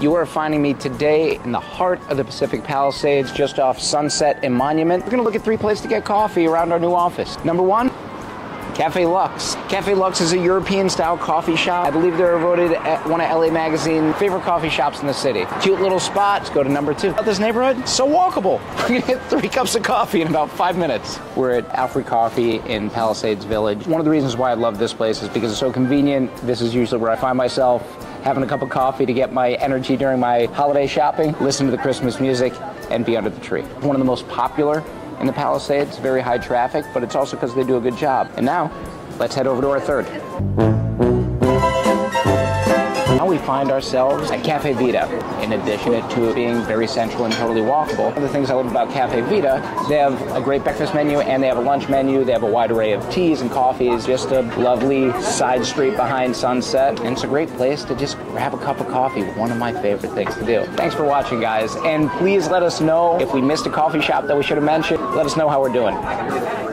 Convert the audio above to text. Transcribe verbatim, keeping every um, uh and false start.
You are finding me today in the heart of the Pacific Palisades, just off Sunset and Monument. We're gonna look at three places to get coffee around our new office. Number one, Cafe Lux. Cafe Lux is a European-style coffee shop. I believe they were voted at one of L A Magazine's favorite coffee shops in the city. Cute little spot. Let's go to number two. About this neighborhood, so walkable. We're gonna get three cups of coffee in about five minutes. We're at Alfred Coffee in Palisades Village. One of the reasons why I love this place is because it's so convenient. This is usually where I find myself, having a cup of coffee to get my energy during my holiday shopping, listen to the Christmas music, and be under the tree. One of the most popular in the Palisades, very high traffic, but it's also because they do a good job. And now, let's head over to our third. Now we find ourselves at Cafe Vita. In addition to it being very central and totally walkable, one of the things I love about Cafe Vita, they have a great breakfast menu and they have a lunch menu. They have a wide array of teas and coffees, just a lovely side street behind Sunset. And it's a great place to just grab a cup of coffee, one of my favorite things to do. Thanks for watching, guys. And please let us know if we missed a coffee shop that we should have mentioned. Let us know how we're doing.